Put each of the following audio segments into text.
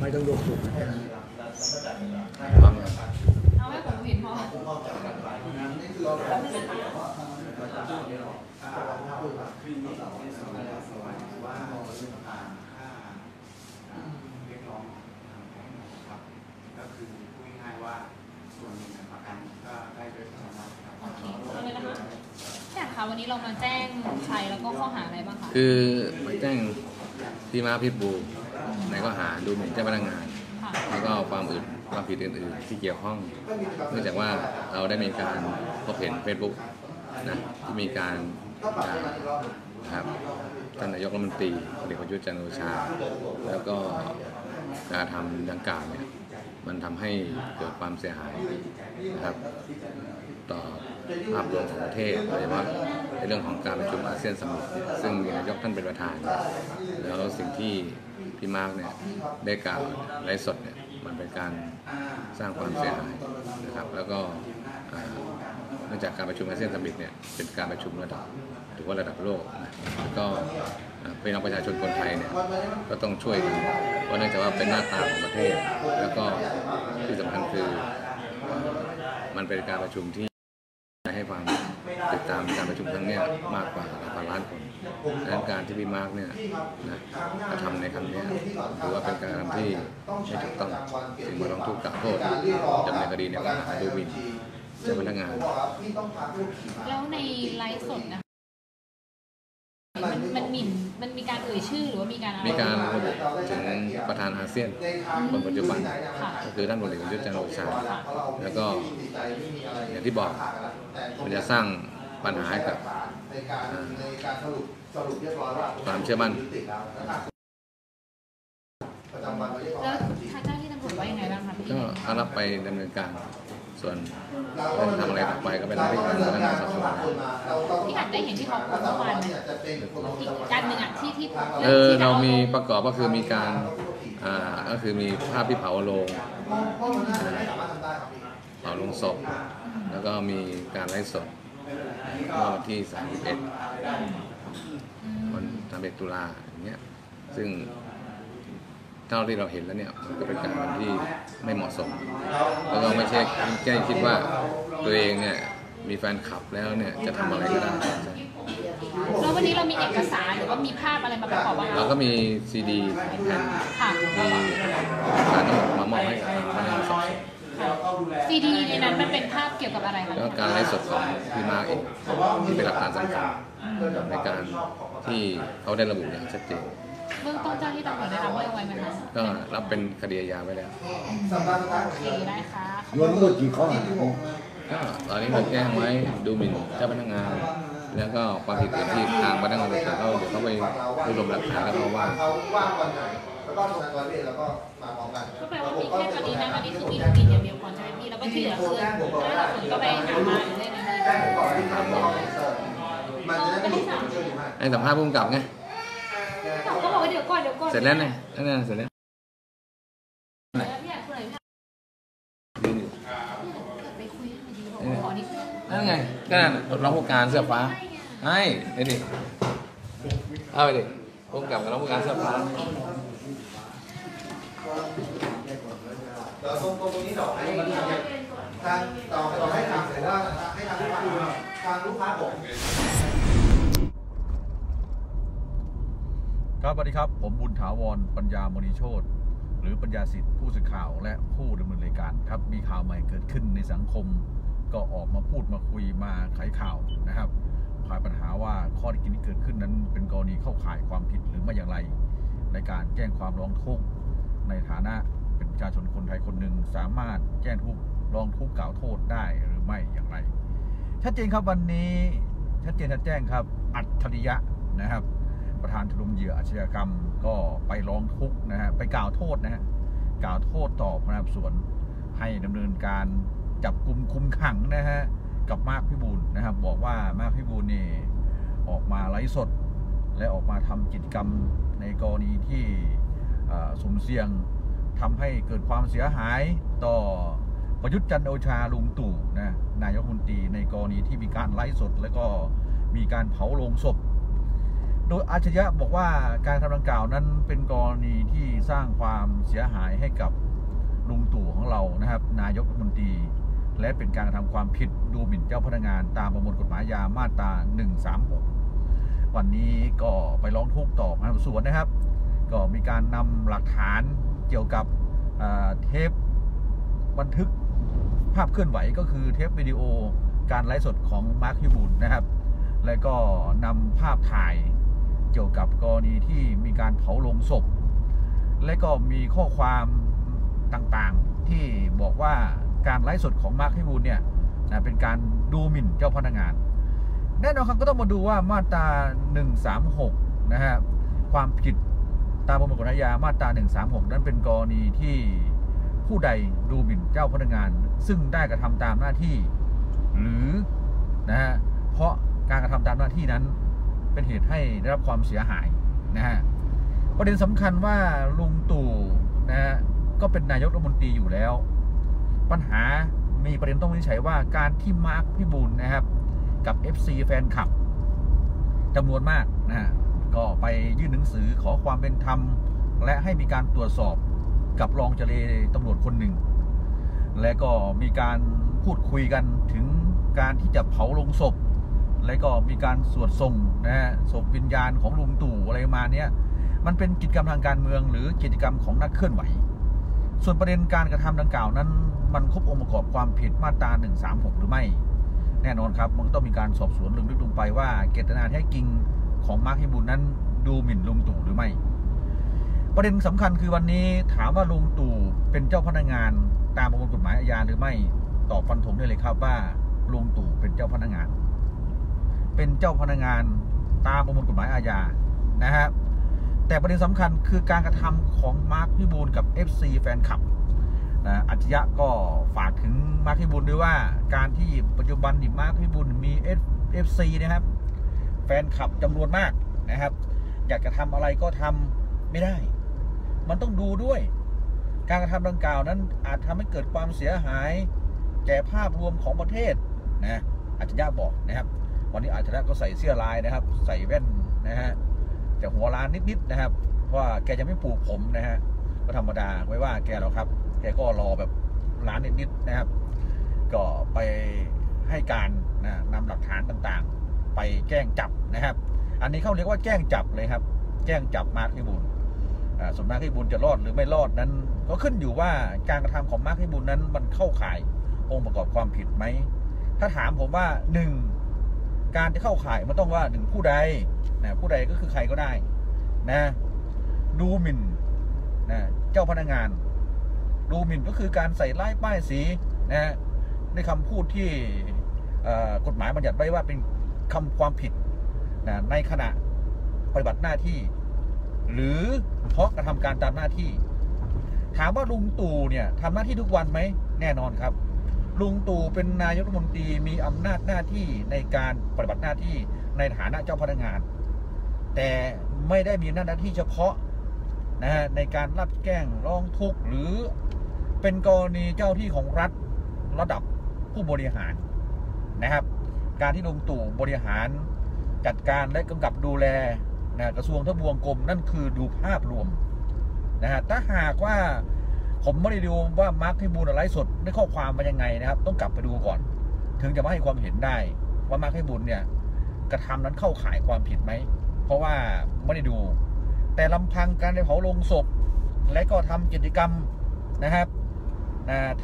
ไม่ต้องยกสูงเอาไว้ผมเห็นพอวันนี้เรามาแจ้งใครแล้วก็ข้อหาอะไรบ้างคะคือแจ้งที่มาพิษบูในข้อหาดูหมิ่นเจ้าพนักงานแล้วก็ความอื่นความผิดอื่นๆที่เกี่ยวข้องเนื่องจากว่าเราได้มีการพบเห็น Facebook นะที่มีการครับท่านนายกรัฐมนตรีพลเอกประยุทธ์จันทร์โอชาแล้วก็การทำดังกล่าวเนี่ยมันทำให้เกิดความเสียหายนะครับต่อภาพรวมของประเทศโดยเฉพาะในเรื่องของการประชุมอาเซียนสมิตซึ่งมีนายกท่านเป็นประธานแล้วสิ่งที่พี่มาร์กเนี่ยได้กล่าวไลฟ์สดเนี่ยมันเป็นการสร้างความเสียหายนะครับแล้วก็เนื่องจากการประชุมอาเซียนสมิตเนี่ยเป็นการประชุมระดับถือว่าระดับโลกนะแล้วก็พี่น้องประชาชนคนไทยเนี่ยก็ต้องช่วยกันเพราะเนื่องจากว่าเป็นหน้าตาของประเทศแล้วก็ที่สำคัญคือมันเป็นการประชุมที่ให้ความติดตามการประชุมครั้งนี้มากกว่า1,000 ล้านคนและการที่พี่มาร์กเนี่ยนะทำในครั้งนี้ถือว่าเป็นการทำที่ไม่ถูกต้องถึงมาลงทุกข์กล่าวโทษดำเนินคดีในข้อหาดูหมิ่นเจ้าพนักงานแล้วในไลฟ์สดนะมันมีการเอ่ยชื่อหรือว่ามีการอะไรมีการระบุถึงประธานอาเซียนคนปัจจุบันก็คือท่านพลเอกประยุทธ์จันทร์โอชาแล้วก็อย่างที่บอกมันจะสร้างปัญหาให้กับความเชื่อมั่นแล้วทางเจ้าที่ตำรวจว่ายังไงบ้างคะพี่ก็เอารับไปดำเนินการส่วนการทำอะไรต่อไปก็เป็นหน้าที่ของพนักงานสอบสวนที่อาจได้เห็นที่เขาประมาณนี้การหนึ่งอ่ะที่เรามีประกอบก็คือมีการก็คือมีภาพที่เผาโลงศพแล้วก็มีการไลฟ์สดวันที่31วัน31ตุลาอย่างเงี้ยซึ่งเท่าที่เราเห็นแล้วเนี่ยมันก็เป็นการที่ไม่เหมาะสมแล้วก็ไม่ใช่คิดว่าตัวเองเนี่ยมีแฟนคลับแล้วเนี่ยจะทำอะไรก็ได้แล้ววันนี้เรามีเอกสารหรือว่ามีภาพอะไรมาประกอบบ้างเราก็มีซีดีแผ่นมีการทั้งหมดมามอบให้กับพนักงานสอบสวนซีดีในนั้นมันเป็นภาพเกี่ยวกับอะไรคะก็การไลฟ์สดของพี่มาร์กเองที่เป็นหลักฐานสำคัญในการที่เขาได้ระบุอย่างชัดเจนเบื้องต้นเจ้าที่ตำรวจได้รับเรื่องไว้ไหมคะก็รับเป็นคดีอาญาไว้แล้วโอเคได้ค่ะรวมทั้งหมดกี่ข้อก็ตอนนี้เราแจ้งไว้ดูหมิ่นเจ้าพนักงานแล้วก็ความผิดอื่นที่ทางพนักงานส่วนเขาเดี๋ยวเขาไปรวบรวมหลักฐานแล้วก็ว่าก็แปลว่ามีแค่คดีนั้นคดีที่มีคดีอย่างเดียวก่อนใช่ไหมพี่แล้วก็ที่เหลือคือถ้าเราส่วนก็ไปหามาหรือได้ในนี้ให้สัมภาษณ์ผู้กำกับไงก็บอกว่าเดี๋ยวก่อนเสร็จแล้วไงนั่นเสร็จแล้วนั่นไงก็นั่นเราผู้การเสื้อฟ้าให้ดิเอาไปดิผู้กำกับกับเราผู้การเสื้อฟ้าเราส่งตรงนี้ต่อให้ทางต่อให้ทางแต่ว่าให้ทางลูกค้าดูทางลูกค้าผมครับสวัสดีครับผมบุญถาวรปัญญามณีโชติหรือปัญญาสิทธิ์ผู้สื่อข่าวและผู้ดำเนินรายการครับมีข่าวใหม่เกิดขึ้นในสังคมก็ออกมาพูดมาคุยมาไขข่าวนะครับคลายปัญหาว่าข้อที่เกิดขึ้นนั้นเป็นกรณีเข้าข่ายความผิดหรือไม่อย่างไรในการแจ้งความร้องทุกข์ในฐานะเป็นประชาชนคนไทยคนหนึ่งสามารถแจ้งทุกข์ร้องทุกข์กล่าวโทษได้หรือไม่อย่างไรชัดเจนครับวันนี้ชัดเจนชัดแจ้งครับอัจฉริยะนะครับประธานชมรมเหยื่ออาชญากรรมก็ไปร้องทุกข์นะฮะไปกล่าวโทษนะฮะกล่าวโทษต่อพนักงานสอบสวนให้ดำเนินการจับกุมคุมขังนะฮะกับมาร์คพิบูลนะครับบอกว่ามาร์คพิบูลนี่ออกมาไลฟ์สดและออกมาทำกิจกรรมในกรณีที่สุ่มเสี่ยงทำให้เกิดความเสียหายต่อประยุทธ์จันทร์โอชาลุงตู่นะนายกรัฐมนตรีในกรณีที่มีการไลฟ์สดและก็มีการเผาโลงศพ โดยอัจฉริยะบอกว่าการทำดังกล่าวนั้นเป็นกรณีที่สร้างความเสียหายให้กับลุงตู่ของเรานะครับนายกรัฐมนตรีและเป็นการกระทำความผิดดูหมิ่นเจ้าพนักงานตามประมวลกฎหมายยามาตรา136วันนี้ก็ไปร้องทุกข์ต่อพนักงานสอบสวนนะครับก็มีการนำหลักฐานเกี่ยวกับเทปบันทึกภาพเคลื่อนไหวก็คือเทปวิดีโอการไลฟ์สดของมาร์คฮิวบุนนะครับและก็นำภาพถ่ายเกี่ยวกับกรณีที่มีการเผาโลงศพและก็มีข้อความต่างๆที่บอกว่าการไลฟ์สดของมาร์คฮิวบุนเนี่ยเป็นการดูหมิ่นเจ้าพนักงานแน่นอนครับก็ต้องมาดูว่ามาตรา136นะครับความผิดตามประมวลกฎหมายอาญามาตรา136นั้นเป็นกรณีที่ผู้ใดดูหมิ่นเจ้าพนักงานซึ่งได้กระทำตามหน้าที่หรือนะฮะเพราะการกระทำตามหน้าที่นั้นเป็นเหตุให้ได้รับความเสียหายนะฮะประเด็นสำคัญว่าลุงตู่นะฮะก็เป็นนายกรัฐมนตรีอยู่แล้วปัญหามีประเด็นต้องวินิจฉัยว่าการที่มาร์คพิบูลนะครับกับ FC แฟนคลับจำนวนมากนะฮะก็ไปยื่นหนังสือขอความเป็นธรรมและให้มีการตรวจสอบกับรองเจรตำรวจคนหนึ่งและก็มีการพูดคุยกันถึงการที่จะเผาลงศพและก็มีการสวดส่งนะฮะศพวิญญาณของลุงตู่อะไรมาเนี้ยมันเป็นกิจกรรมทางการเมืองหรือกิจกรรมของนักเคลื่อนไหวส่วนประเด็นการกระทำดังกล่าวนั้นมันครบองค์ประกอบความผิดมาตรา136หรือไม่แน่นอนครับมันต้องมีการสอบสวนลึกลงไปว่าเจตนาแท้จริงของมาร์คฮิวบุนนั้นดูหมิ่นลุงตู่หรือไม่ประเด็นสำคัญคือวันนี้ถามว่าลุงตู่เป็นเจ้าพนักงานตามประมวลกฎหมายอาญาหรือไม่ตอบฟันธงได้เลยครับว่าลุงตู่เป็นเจ้าพนักงานตามประมวลกฎหมายอาญานะครับแต่ประเด็นสำคัญคือการกระทำของมาร์คฮิวบุนกับ FC แฟนคลับอัจฉริยะก็ฝากถึงมาร์คฮิวบุนด้วยว่าการที่ปัจจุบันนี่มาร์คฮิวบุนมี FC นะครับแฟนคลับจำนวนมากนะครับอยากจะทำอะไรก็ทำไม่ได้มันต้องดูด้วยการกระทำดังกล่าวนั้นอาจทำให้เกิดความเสียหายแก่ภาพรวมของประเทศนะอัจฉริยะบอกนะครับวันนี้อัจฉริยะก็ใส่เสื้อลายนะครับใส่แว่นนะฮะแต่หัวล้านนิดๆนะครับว่าแกจะไม่ปลูกผมนะฮะก็ธรรมดาไม่ว่าแกหรอกครับแกก็รอแบบล้านนิดๆนะครับก็ไปให้การนำหลักฐานต่างๆไปแจ้งจับนะครับอันนี้เขาเรียกว่าแจ้งจับเลยครับแจ้งจับมาร์คฮิวบุนส่วนมาร์คฮิวบุนจะรอดหรือไม่รอดนั้นก็ขึ้นอยู่ว่าการกระทำของมาร์คฮิวบุนนั้นมันเข้าข่ายองค์ประกอบความผิดไหมถ้าถามผมว่า1การจะเข้าข่ายมันต้องว่า1ผู้ใดนะผู้ใดก็คือใครก็ได้นะดูหมิ่นนะเจ้าพนักงานดูหมิ่นก็คือการใส่ร้ายป้ายสีนะในคำพูดที่กฎหมายบัญญัติไว้ว่าเป็นคำความผิดนะในขณะปฏิบัติหน้าที่หรือเพราะกระทำการตามหน้าที่ถามว่าลุงตู่เนี่ยทำหน้าที่ทุกวันไหมแน่นอนครับลุงตู่เป็นนายกรัฐมนตรีมีอำนาจหน้าที่ในการปฏิบัติหน้าที่ในฐานะเจ้าพนักงานแต่ไม่ได้มีหน้าที่เฉพาะนะฮะในการรับแจ้งร้องทุกข์หรือเป็นกรณีเจ้าที่ของรัฐระดับผู้บริหารนะครับการที่ลุงตู่บริหารจัดการและกำกับดูแลกระทรวงทบวงกรมนั่นคือดูภาพรวมนะฮะถ้าหากว่าผมไม่ได้ดูว่ามาร์คฮิวบุนไลฟ์สดได้ข้อความมายังไงนะครับต้องกลับไปดูก่อนถึงจะมาให้ความเห็นได้ว่ามาร์คฮิวบุนเนี่ยกระทำนั้นเข้าข่ายความผิดไหมเพราะว่าไม่ได้ดูแต่ลำพังการเผาโลงศพและก็ทำกิจกรรมนะครับ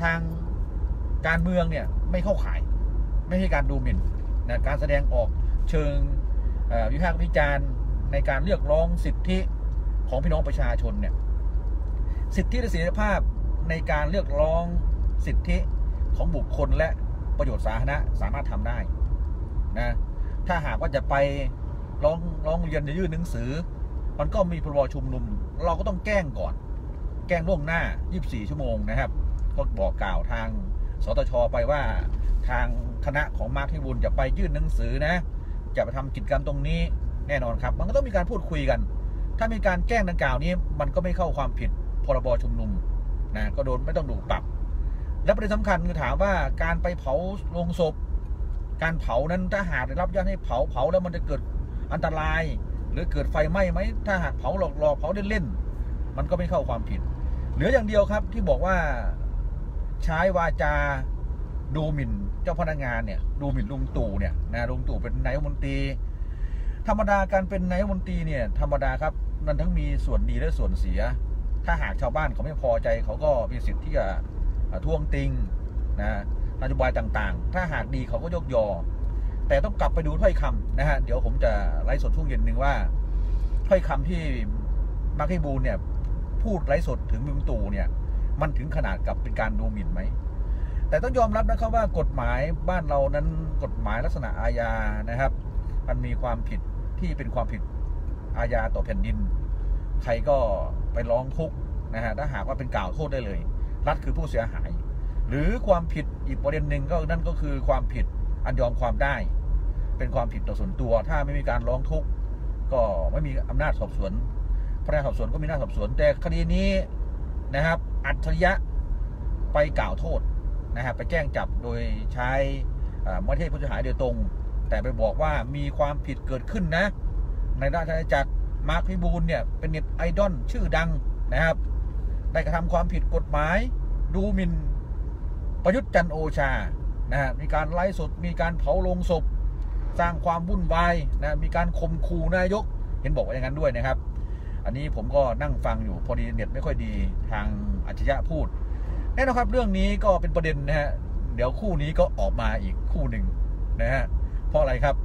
ทางการเมืองเนี่ยไม่เข้าข่ายไม่ใช่การดูหมิ่นการแสดงออกเชิงวิพากษ์วิจารณ์ในการเรียกร้องสิทธิของพี่น้องประชาชนเนี่ยสิทธิและเสรีภาพในการเรียกร้องสิทธิของบุคคลและประโยชน์สาธารณะสามารถทำได้นะถ้าหากว่าจะไปร้องเรียนจะยื่นหนังสือมันก็มีพรบชุมนุมเราก็ต้องแจ้งก่อนแจ้งล่วงหน้า24ชั่วโมงนะครับก็บอกกล่าวทางสตช.ไปว่าทางคณะของมาร์คฮิวบุนจะไปยื่นหนังสือนะจะไปทำกิจกรรมตรงนี้แน่นอนครับมันก็ต้องมีการพูดคุยกันถ้ามีการแจ้งดังกล่าวนี้มันก็ไม่เข้าความผิดพรบชุมนุมนะก็โดนไม่ต้องถูกปรับและประเด็นสำคัญคือถามว่าการไปเผาโลงศพการเผานั้นถ้าหากได้รับอนุญาตให้เผาแล้วมันจะเกิดอันตราย หรือเกิดไฟไหม้ไหมถ้าหากเผาหลอกๆเผาเล่นๆมันก็ไม่เข้าความผิดเหลืออย่างเดียวครับที่บอกว่าใช้วาจาดูหมิ่นเจ้าพนักงานเนี่ยดูหมิ่นลุงตู่เนี่ยนะลุงตู่เป็นนายกรัฐมนตรีธรรมดาการเป็นนายกรัฐมนตรีเนี่ยธรรมดาครับมันทั้งมีส่วนดีและส่วนเสียถ้าหากชาวบ้านเขาไม่พอใจเขาก็มีสิทธิ์ที่จะท้วงติงนะนโยบายต่างๆถ้าหากดีเขาก็ยกยอแต่ต้องกลับไปดูถ้อยคำนะฮะเดี๋ยวผมจะไลฟ์สดช่วงเย็นหนึ่งว่าถ้อยคำที่มาร์คให้บูลเนี่ยพูดไลฟ์สดถึงลุงตู่เนี่ยมันถึงขนาดกับเป็นการดูหมิ่นไหมแต่ต้องยอมรับนะครับว่ากฎหมายบ้านเรานั้นกฎหมายลักษณะอาญานะครับมันมีความผิดที่เป็นความผิดอาญาต่อแผ่นดินใครก็ไปร้องทุกข์นะฮะถ้าหากว่าเป็นกล่าวโทษได้เลยรัฐคือผู้เสียหายหรือความผิดอีกประเด็นหนึ่งก็นั่นก็คือความผิดอันยอมความได้เป็นความผิดต่อส่วนตัวถ้าไม่มีการร้องทุกข์ก็ไม่มีอำนาจสอบสวนพนักงานสอบสวนก็มีหน้าสอบสวนแต่คดีนี้นะครับอัจฉริยะไปกล่าวโทษนะฮะไปแจ้งจับโดยใช้ไม่ใช่ผู้เสียหายโดยตรงแต่ไปบอกว่ามีความผิดเกิดขึ้นนะในราชอาณาจักรมาร์คพิบูลเนี่ยเป็นเน็ตไอดอลชื่อดังนะครับได้กระทำความผิดกฎหมายดูหมิ่นประยุทธ์จันทร์โอชานะฮะมีการไล่สดมีการเผาโลงศพสร้างความวุ่นวายนะมีการข่มขู่นายกเห็นบอกว่าอย่างนั้นด้วยนะครับอันนี้ผมก็นั่งฟังอยู่พอดีเน็ตไม่ค่อยดีทางอัจฉริยะพูดแน่นอนครับเรื่องนี้ก็เป็นประเด็นนะฮะเดี๋ยวคู่นี้ก็ออกมาอีกคู่หนึ่งนะฮะเพราะอะไรครับ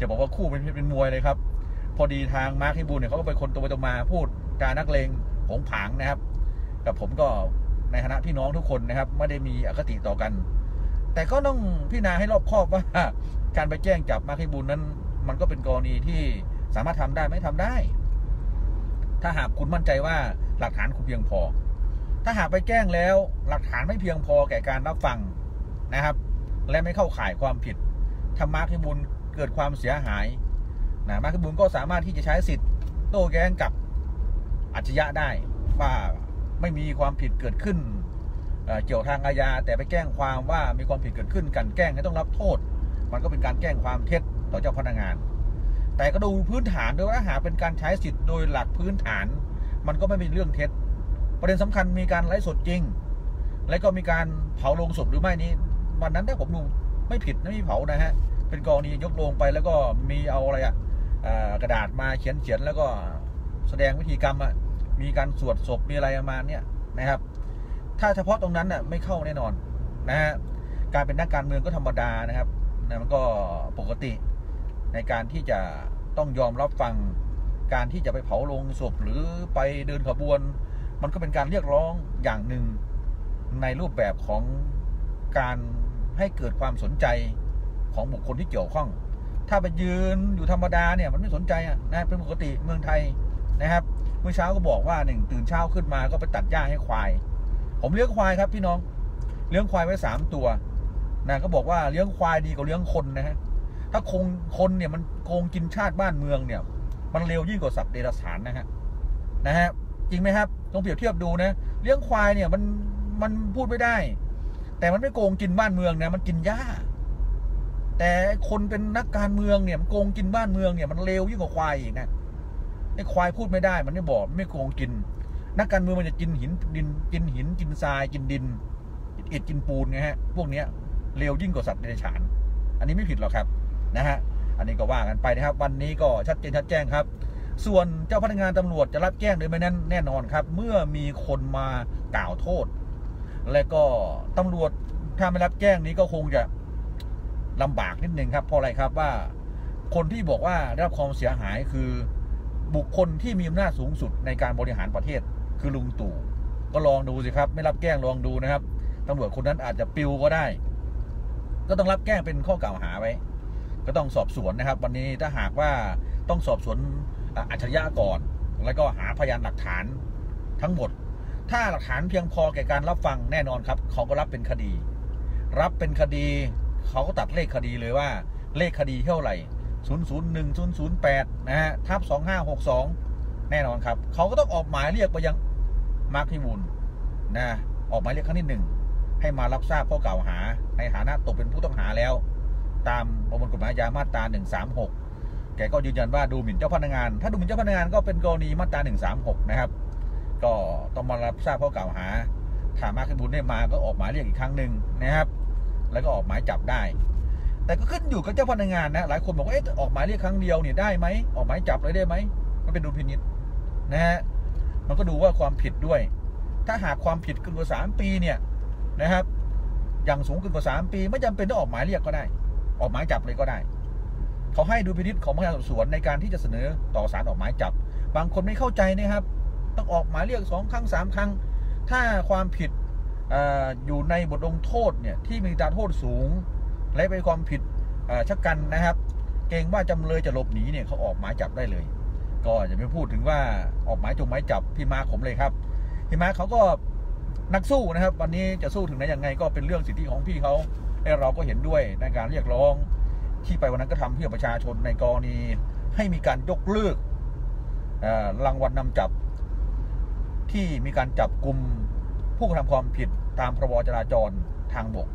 จะบอกว่าคู่เป็นมวยเลยครับพอดีทางมาร์คพิบูลเนี่ยเขาก็เป็นคนตรงไปตรงมาพูดจานักเลงผงผางนะครับกับผมก็ในฐานะพี่น้องทุกคนนะครับไม่ได้มีอคติต่อกันแต่ก็ต้องพิจารณาให้รอบคอบว่าการไปแจ้งจับมาร์คพิบูลนั้นมันก็เป็นกรณีที่สามารถทำได้ไม่ทำได้ถ้าหากคุณมั่นใจว่าหลักฐานคุณเพียงพอถ้าหากไปแจ้งแล้วหลักฐานไม่เพียงพอแก่การรับฟังนะครับและไม่เข้าข่ายความผิดถ้ามาร์คพิบูลเกิดความเสียหายนะมาร์คพิบูลก็สามารถที่จะใช้สิทธิ์โต้แย้งกับอัจฉริยะได้ว่าไม่มีความผิดเกิดขึ้นเกี่ยวทางอาญาแต่ไปแจ้งความว่ามีความผิดเกิดขึ้นกันแกล้งให้ต้องรับโทษมันก็เป็นการแจ้งความเท็จต่อเจ้าพนักงานแต่ก็ดูพื้นฐานด้วยว่าหากเป็นการใช้สิทธิ์โดยหลักพื้นฐานมันก็ไม่เป็นเรื่องเท็จประเด็นสำคัญมีการไลฟ์สดจริงและก็มีการเผาโลงศพหรือไม่นี้วันนั้นถ้าผมดูไม่ผิดนะมีเผานะฮะเป็นกรณียกโลงไปแล้วก็มีเอาอะไรอะกระดาษมาเขียนแล้วก็แสดงวิธีกรรมอะมีการสวดศพมีอะไรประมาณนี้นะครับถ้าเฉพาะตรงนั้นน่ะไม่เข้าแน่นอนนะฮะการเป็นนักการเมืองก็ธรรมดานะครับนะมันก็ปกติในการที่จะต้องยอมรับฟังการที่จะไปเผาโลงศพหรือไปเดินขบวนมันก็เป็นการเรียกร้องอย่างหนึ่งในรูปแบบของการให้เกิดความสนใจของบุคคลที่เกี่ยวข้องถ้าไปยืนอยู่ธรรมดาเนี่ยมันไม่สนใจนะเป็นปกติเมืองไทยนะครับเมื่อเช้าก็บอกว่าหนึ่งตื่นเช้าขึ้นมาก็ไปตัดหญ้าให้ควายผมเลี้ยงควายครับพี่น้องเลี้ยงควายไว้3ตัวนะก็บอกว่าเลี้ยงควายดีกว่าเลี้ยงคนนะฮะถ้าคงคนเนี่ยมันโกงกินชาติบ้านเมืองเนี่ยมันเร็วยิ่งกว่าสัตว์เดรัจฉานนะฮะจริงไหมครับต้องเปรียบเทียบดูนะเลี้ยงควายเนี่ยมันพูดไม่ได้แต่มันไม่โกงกินบ้านเมืองนะมันกินหญ้าแต่คนเป็นนักการเมืองเนี่ยมันโกงกินบ้านเมืองเนี่ยมันเร็วยิ่งกว่าควายอีกนะไอ้ควายพูดไม่ได้มันไม่บอกไม่โกงกินนักการเมืองมันจะกินหินดินกินหินกินทรายกินดินอิฐกินปูนไงฮะพวกเนี้ยเร็วยิ่งกว่าสัตว์เดรัจฉานอันนี้ไม่ผิดหรอกครับนะฮะอันนี้ก็ว่ากันไปนะครับวันนี้ก็ชัดเจนชัดแจ้งครับส่วนเจ้าพนักงานตำรวจจะรับแจ้งหรือไม่นั้นแน่นอนครับเมื่อมีคนมากล่าวโทษและก็ตำรวจถ้าไม่รับแจ้งนี้ก็คงจะลำบากนิดนึงครับเพราะอะไรครับว่าคนที่บอกว่าได้รับความเสียหายคือบุคคลที่มีอำนาจสูงสุดในการบริหารประเทศคือลุงตู่ก็ลองดูสิครับไม่รับแจ้งลองดูนะครับตำรวจคนนั้นอาจจะปิวก็ได้ก็ต้องรับแจ้งเป็นข้อกล่าวหาไว้ก็ต้องสอบสวนนะครับวันนี้ถ้าหากว่าต้องสอบสวนอัจฉริยะก่อนแล้วก็หาพยานหลักฐานทั้งหมดถ้าหลักฐานเพียงพอแก่การรับฟังแน่นอนครับเขาก็รับเป็นคดีเขาก็ตัดเลขคดีเลยว่าเลขคดีเท่าไหร่001/008นะฮะ/2562แน่นอนครับเขาก็ต้องออกหมายเรียกไปยังมาร์คพิบูลนะออกหมายเรียกครั้งที่1ให้มารับทราบข้อกล่าวหาในฐานะตกเป็นผู้ต้องหาแล้วตามประมวลกฎหมายอาญามาตรา 136 แกก็ยืนยันว่าดูหมิ่นเจ้าพนักงานถ้าดูหมิ่นเจ้าพนักงานก็เป็นกรณีมาตรา136นะครับก็ต้องมารับทราบข้อกล่าวหาถามมาขึ้นบุญได้มาก็ออกหมายเรียกอีกครั้งหนึ่งนะครับแล้วก็ออกหมายจับได้แต่ก็ขึ้นอยู่กับเจ้าพนักงานนะหลายคนบอกว่าเอ๊ะออกหมายเรียกครั้งเดียวเนี่ยได้ไหมออกหมายจับเลยได้ไหมมันเป็นดุลพินิจนะฮะมันก็ดูว่าความผิดด้วยถ้าหากความผิดเกินกว่า3 ปีเนี่ยนะครับอย่างสูงเกินกว่า3 ปีไม่จำเป็นต้องออกหมายเรียกก็ได้ออกหมายจับเลยก็ได้เขาให้ดุลพินิจของพนักงานสอบสวนในการที่จะเสนอต่อศาลออกหมายจับบางคนไม่เข้าใจนะครับต้องออกหมายเรียก2 ครั้ง3 ครั้งถ้าความผิด อยู่ในบทลงโทษเนี่ยที่มีอัตราโทษสูงและเป็นความผิดชักกันนะครับเกรงว่าจำเลยจะหลบหนีเนี่ยเขาออกหมายจับได้เลยก็อย่าไปพูดถึงว่าออกหมายจงหมายจับพี่มาผมเลยครับพี่มาเขาก็นักสู้นะครับวันนี้จะสู้ถึงไหนยังไงก็เป็นเรื่องสิทธิของพี่เขาเราก็เห็นด้วยในการเรียกร้องที่ไปวันนั้นก็ทำเพื่อประชาชนในกรณีให้มีการยกเลิกรางวัลนำจับที่มีการจับกลุ่มผู้กระทำความผิดตามพรบจราจรทางบก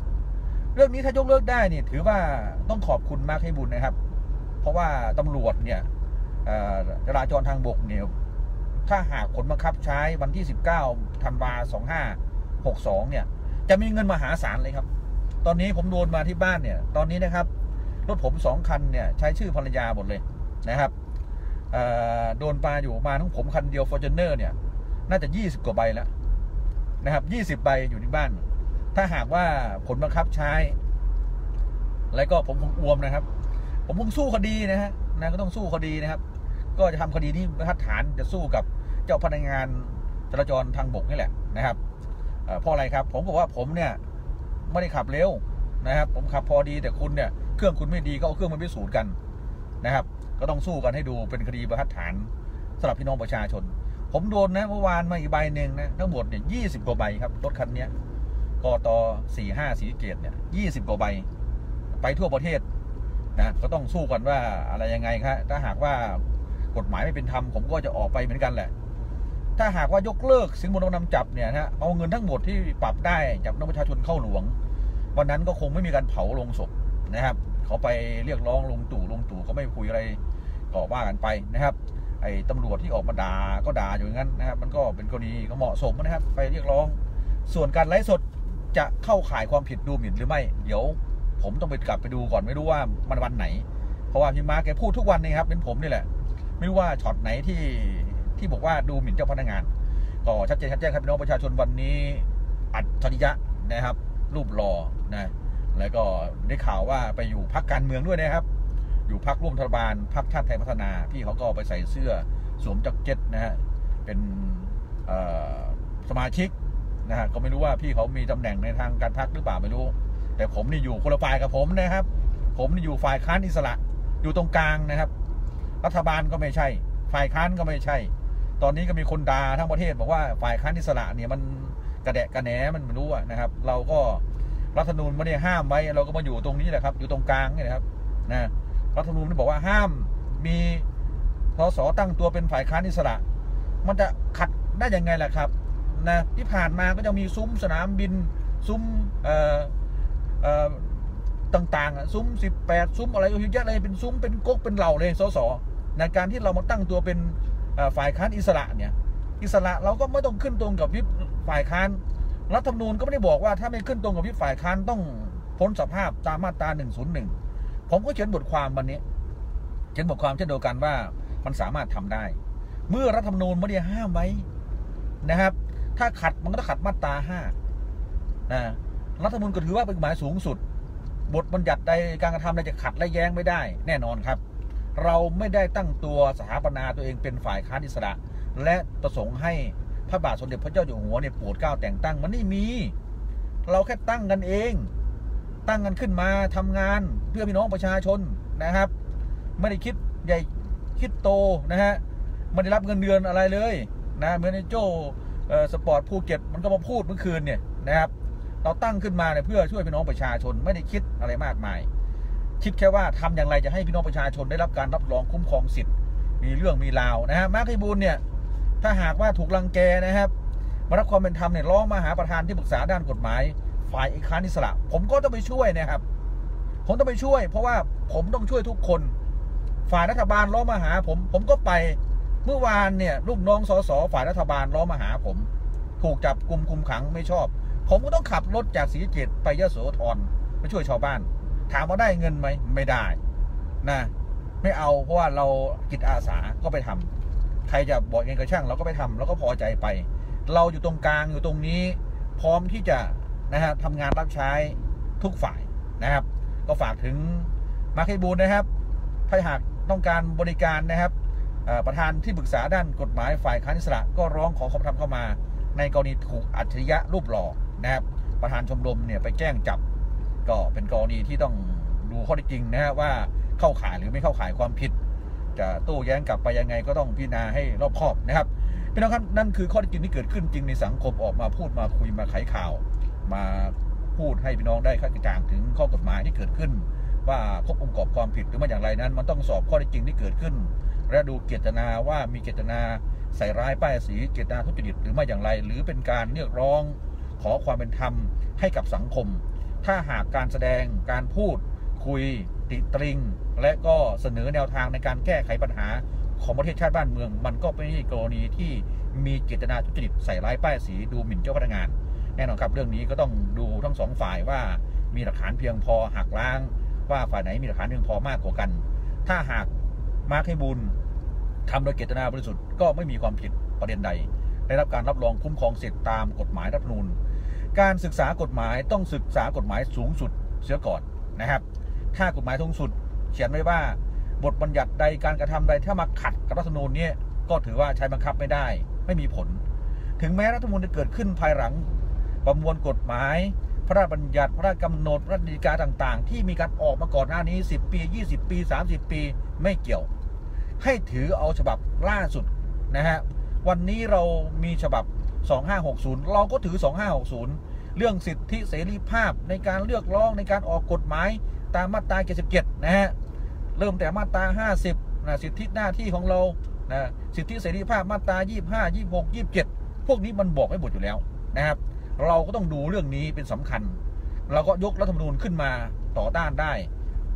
เรื่องนี้ถ้ายกเลิกได้นี่ถือว่าต้องขอบคุณมากให้บุญนะครับเพราะว่าตำรวจเนี่ยจราจรทางบกเนี่ยถ้าหากผลบังคับใช้วันที่19 ธันวา 2562เนี่ยจะมีเงินมหาศาลเลยครับตอนนี้ผมโดนมาที่บ้านเนี่ยตอนนี้นะครับรถผม2 คันเนี่ยใช้ชื่อภรรยาหมดเลยนะครับโดนปลาอยู่มาทั้งผมคันเดียว Fortuner เนี่ยน่าจะ20 กว่าใบแล้วนะครับ20 ใบอยู่ที่บ้านถ้าหากว่าผลบังคับใช้และก็ผมคงอ้วมนะครับผมคงสู้คดีนะฮะก็ต้องสู้คดีนะครับก็จะทำคดีนี้มาตรฐานจะสู้กับเจ้าพนักงานจราจรทางบกนี่แหละนะครับเพราะอะไรครับผมบอกว่าผมเนี่ยไม่ได้ขับเร็วนะครับผมขับพอดีแต่คุณเนี่ยเครื่องคุณไม่ดีก็เอาเครื่องมาพิสูจน์กันนะครับก็ต้องสู้กันให้ดูเป็นคดีมาตรฐานสำหรับพี่น้องประชาชนผมโดนนะเมื่อวานมาอีกใบหนึ่งนะทั้งหมดเนี่ย20 กว่าใบครับรถคันนี้กต45 47เนี่ย20 กว่าใบไปทั่วประเทศนะก็ต้องสู้กันว่าอะไรยังไงครับถ้าหากว่ากฎหมายไม่เป็นธรรมผมก็จะออกไปเหมือนกันแหละถ้าหากว่ายกเลิกสินบนนำจับเนี่ยนะเอาเงินทั้งหมดที่ปรับได้จากนักประชาชนเข้าหลวงวันนั้นก็คงไม่มีการเผาลงศพนะครับเขาไปเรียกร้องลงตู่ก็ไม่คุยอะไรก็ว่ากันไปนะครับไอ้ตำรวจที่ออกมาด่าก็ด่าอยู่อย่างนั้นนะครับมันก็เป็นกรณีก็เหมาะสมนะครับไปเรียกร้องส่วนการไลฟ์สดจะเข้าข่ายความผิดดูหมิ่นหรือไม่เดี๋ยวผมต้องไปกลับไปดูก่อนไม่รู้ว่ามันวันไหนเพราะว่าพี่มาร์กแกพูดทุกวันนะครับเป็นผมนี่แหละไม่รู้ว่าช็อตไหนที่บอกว่าดูหมิ่นเจ้าพนักงานก็ชัดเจนครับพี่น้องประชาชนวันนี้อัจฉริยะนะครับรูปหล่อนะแล้วก็ได้ข่าวว่าไปอยู่พรรคการเมืองด้วยนะครับอยู่พรรคร่วมรัฐบาลพรรคชาติไทยพัฒนาพี่เขาก็ไปใส่เสื้อสวมแจ็คเก็ตนะฮะเป็นสมาชิกนะฮะก็ไม่รู้ว่าพี่เขามีตำแหน่งในทางการพรรคหรือเปล่าไม่รู้แต่ผมนี่อยู่คนละฝ่ายกับผมนะครับผมนี่อยู่ฝ่ายค้านอิสระอยู่ตรงกลางนะครับรัฐบาลก็ไม่ใช่ฝ่ายค้านก็ไม่ใช่ตอนนี้ก็มีคนด่าทั้งประเทศบอกว่าฝ่ายค้านอิสระเนี่ยมันกระแดะกระแหนมันไม่รู้นะครับเราก็รัฐธรรมนูญไม่ได้ห้ามไว้เราก็มาอยู่ตรงนี้แหละครับอยู่ตรงกลางนี่นะครับนะรัฐธรรมนูญบอกว่าห้ามมีส.ส.ตั้งตัวเป็นฝ่ายค้านอิสระมันจะขัดได้ยังไงล่ะครับนะที่ผ่านมาก็จะมีซุ้มสนามบินซุ้มต่างๆซุ้ม18ซุ้มอะไรเยอะๆเลยเป็นซุ้มเป็นก๊กเป็นเหล่าเลยส.ส.ในการที่เรามาตั้งตัวเป็นฝ่ายค้านอิสระเนี่ยอิสระเราก็ไม่ต้องขึ้นตรงกับวิปฝ่ายค้านรัฐธรรมนูญก็ไม่ได้บอกว่าถ้าไม่ขึ้นตรงกับวิปฝ่ายค้านต้องพ้นสภาพตามมาตรา101ผมก็เขียนบทความวันนี้เขียนบทความเช่นเดียวกันว่ามันสามารถทำได้เมื่อรัฐธรรมนูญไม่ได้ห้ามไว้นะครับถ้าขัดมันก็ต้องขัดมาตรา5นะรัฐธรรมนูญก็ถือว่าเป็นกฎหมายสูงสุดบทบัญญัติใดการกระทำใดจะขัดและแย้งไม่ได้แน่นอนครับเราไม่ได้ตั้งตัวสถาปนาตัวเองเป็นฝ่ายค้านอิสระและประสงค์ให้พระบาทสมเด็จพระเจ้าอยู่หัวเนี่ยโปรดเกล้าแต่งตั้งมันไม่มีเราแค่ตั้งกันเองตั้งกันขึ้นมาทำงานเพื่อพี่น้องประชาชนนะครับไม่ได้คิดใหญ่คิดโตนะฮะไม่ได้รับเงินเดือนอะไรเลยนะเหมือนไอ้โจ้สปอร์ตภูเก็ตมันก็มาพูดเมื่อคืนเนี่ยนะครับเราตั้งขึ้นมาเนี่ยเพื่อช่วยพี่น้องประชาชนไม่ได้คิดอะไรมากมายคิดแค่ว่าทำอย่างไรจะให้พี่น้องประชาชนได้รับการรับรองคุ้มครองสิทธิ์มีเรื่องมีราวนะฮะมาร์ค ไพบูลย์เนี่ยถ้าหากว่าถูกรังแกนะครับมารับความเป็นธรรมเนี่ยร้องมาหาประธานที่ปรึกษาด้านกฎหมายฝ่ายค้านอิสระผมก็ต้องไปช่วยนะครับผมต้องไปช่วยเพราะว่าผมต้องช่วยทุกคน ฝ่ายรัฐบาลล้อมาหาผมผมก็ไปเมื่อวานเนี่ยลูกน้องสสฝ่ายรัฐบาลล้อมาหาผมถูกจับกลุ่มคุมขังไม่ชอบผมก็ต้องขับรถจากศรีสะเกษไปยโสธรไปช่วยชาวบ้านถามว่าได้เงินไหมไม่ได้นะไม่เอาเพราะว่าเราจิตอาสาก็ไปทำใครจะบอกเงินกระช่างเราก็ไปทำแล้วก็พอใจไปเราอยู่ตรงกลางอยู่ตรงนี้พร้อมที่จะนะฮะทำงานรับใช้ทุกฝ่ายนะครับก็ฝากถึงมาร์ค เพชรบูรณ์นะครับถ้าหากต้องการบริการนะครับประธานที่ปรึกษาด้านกฎหมายฝ่ายค้านอิสระก็ร้องขอความเป็นธรรมเข้ามาในกรณีถูกอัจฉริยะรูปหล่อนะครับประธานชมรมเนี่ยไปแจ้งจับก็เป็นกรณีที่ต้องดูข้อเท็จจริงนะฮะว่าเข้าข่ายหรือไม่เข้าข่ายความผิดจะโต้แย้งกลับไปยังไงก็ต้องพิจารณาให้รอบคอบนะครับพี่น้องครับนั่นคือข้อเท็จจริงที่เกิดขึ้นจริงในสังคมออกมาพูดมาคุยมาไขข่าวมาพูดให้พี่น้องได้เข้ากระจ่างถึงข้อกฎหมายที่เกิดขึ้นว่าครบองค์ประกอบความผิดหรือไม่อย่างไรนั้นมันต้องสอบข้อเท็จจริงที่เกิดขึ้นและดูเจตนาว่ามีเจตนาใส่ร้ายป้ายสีเจตนาทุจริตหรือไม่อย่างไรหรือเป็นการเรียกร้องขอความเป็นธรรมให้กับสังคมถ้าหากการแสดงการพูดคุยติตริงและก็เสนอแนวทางในการแก้ไขปัญหาของประเทศชาติบ้านเมืองมันก็เป็นกรณีที่มีเจตนาทุจริตใส่ร้ายป้ายสีดูหมิ่นเจ้าพนักงานแน่นอนครับเรื่องนี้ก็ต้องดูทั้งสองฝ่ายว่ามีหลักฐานเพียงพอหักล้างว่าฝ่ายไหนมีหลักฐานเพียงพอมากกว่ากันถ้าหากมาร์ค เพชรบูรณ์ทำโดยเจตนาบริสุทธิ์ก็ไม่มีความผิดประเด็นใดได้รับการรับรองคุ้มครองสิทธิตามกฎหมายรัฐธรรมนูญการศึกษากฎหมายต้องศึกษากฎหมายสูงสุดเสียก่อนนะครับถ้ากฎหมายสูงสุดเขียนไว้ว่าบทบัญญัติใดการกระทำใดถ้ามาขัดกับรัฐธรรมนูญนี้ก็ถือว่าใช้บังคับไม่ได้ไม่มีผลถึงแม้รัฐธรรมนูญจะเกิดขึ้นภายหลังประมวลกฎหมายพระราชบัญญัติพระราชกำหนดพระราชกฎิกาต่างๆที่มีการออกมาก่อนหน้านี้10ปี20ปี30ปีไม่เกี่ยวให้ถือเอาฉบับล่าสุดนะฮะวันนี้เรามีฉบับ2560เราก็ถือ2560เรื่องสิทธิเสรีภาพในการเลือกร้องในการออกกฎหมายตามมาตรา77นะฮะเริ่มแต่มาตรา50นะสิทธิหน้าที่ของเรานะสิทธิเสรีภาพมาตรา25 26 27พวกนี้มันบอกให้หมดอยู่แล้วนะครับเราก็ต้องดูเรื่องนี้เป็นสำคัญเราก็ยกรัฐธรรมนูญขึ้นมาต่อต้านได้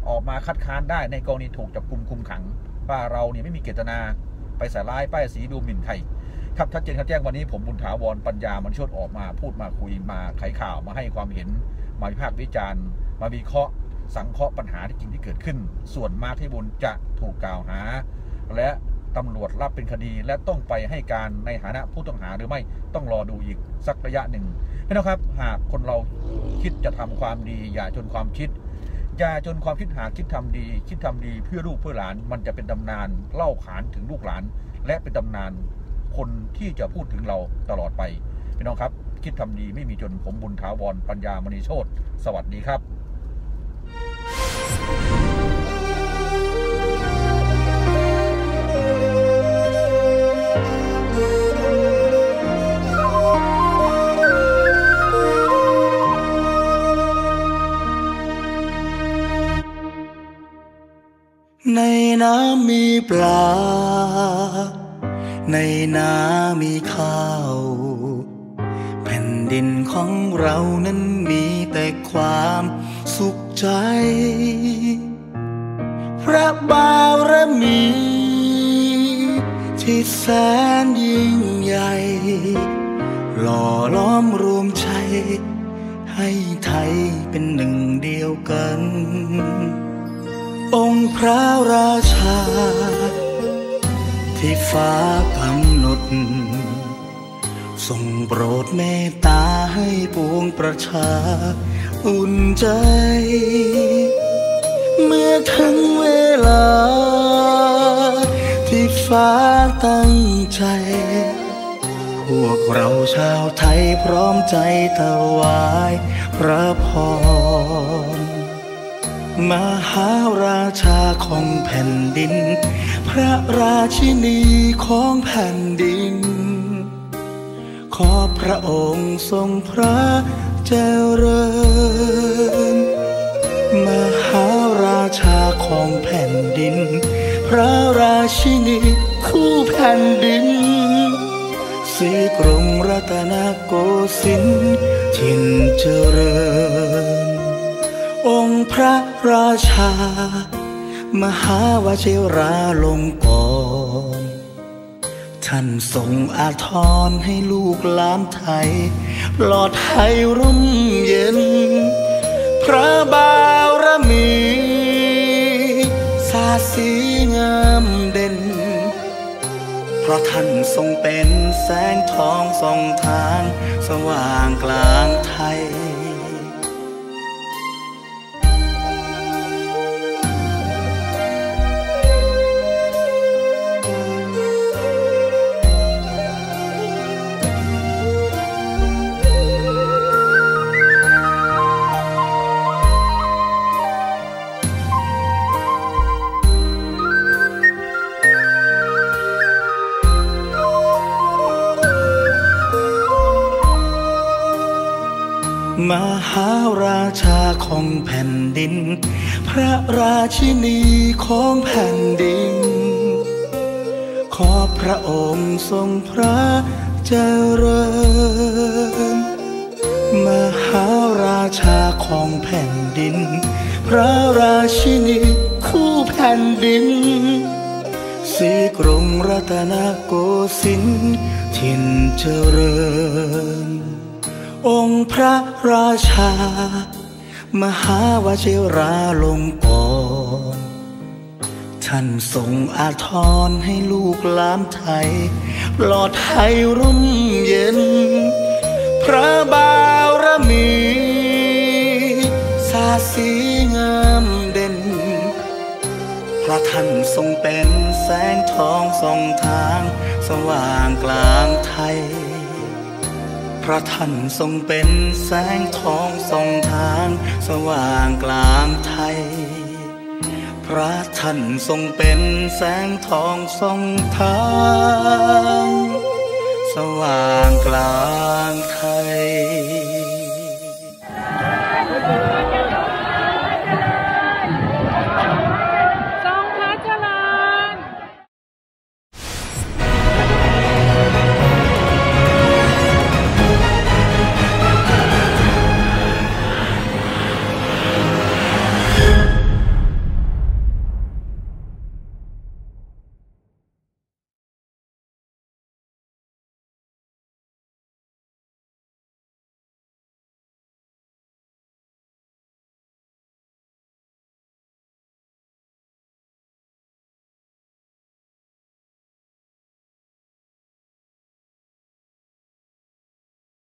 ออกมาคัดค้านได้ในกรณีถูกจับกุมคุมขังว่าเราเนี่ยไม่มีเจตนาไปใส่ร้ายป้ายสีดูหมิ่นใครครับชัดเจนชัดแจ้งวันนี้ผมบุญถาวรปัญญามนุชดออกมาพูดมาคุยมาไขข่าวมาให้ความเห็นมาวิพากษ์วิจารณ์มาวิเคราะห์สังเคราะห์ปัญหาที่จริงที่เกิดขึ้นส่วนมากที่บุญจะถูกกล่าวหาและตำรวจรับเป็นคดีและต้องไปให้การในฐานะผู้ต้องหาหรือไม่ต้องรอดูอีกสักระยะหนึ่งพี่น้องครับหากคนเราคิดจะทำความดีอย่าจนความคิดหาคิดทำดีเพื่อลูกเพื่อหลานมันจะเป็นตำนานเล่าขานถึงลูกหลานและเป็นตำนานคนที่จะพูดถึงเราตลอดไปพี่น้องครับคิดทำดีไม่มีจนผมบุญถาวรปัญญามณีโชติสวัสดีครับในน้ำมีปลาในนามีข้าวแผ่นดินของเรานั้นมีแต่ความสุขใจพระบารมีที่แสนยิ่งใหญ่หล่อล้อมรวมใจให้ไทยเป็นหนึ่งเดียวกันองค์พระราชาที่ฟ้ากำหนดทรงโปรดเมตตาให้ปวงประชาอุ่นใจเมื่อถึงเวลาที่ฟ้าตั้งใจพวกเราชาวไทยพร้อมใจถวายพระพรมหาราชาของแผ่นดินพระราชินีของแผ่นดินขอพระองค์ทรงพระเจริญมหาราชาของแผ่นดินพระราชินีคู่แผ่นดินศรีกรุงรัตนโกสินทร์ถิ่นเจริญองค์พระราชา มหาวชิราลงกรณ์ท่านทรงอาทรให้ลูกหลานไทยปลอดภัยร่มเย็นพระบารมีศาสีงามเด่นเพราะท่านทรงเป็นแสงทองส่องทางสว่างกลางไทยมหาราชาของแผ่นดินพระราชินีของแผ่นดินขอพระองค์ทรงพระเจริญมหาราชาของแผ่นดินพระราชินีคู่แผ่นดินสีกรุงรัตนโกสินทร์ถิ่นเจริญองค์พระราชามหาวชิราลงกรณ์ท่านทรงอาทรให้ลูกหลานไทยปลอดภัยร่มเย็นพระบารมีศาสีงามเด่นเพราะท่านทรงเป็นแสงทองส่องทางสว่างกลางไทยพระท่านทรงเป็นแสงทองส่องทางสว่างกลางไทยพระท่านทรงเป็นแสงทองส่องทางสว่างกลางไทย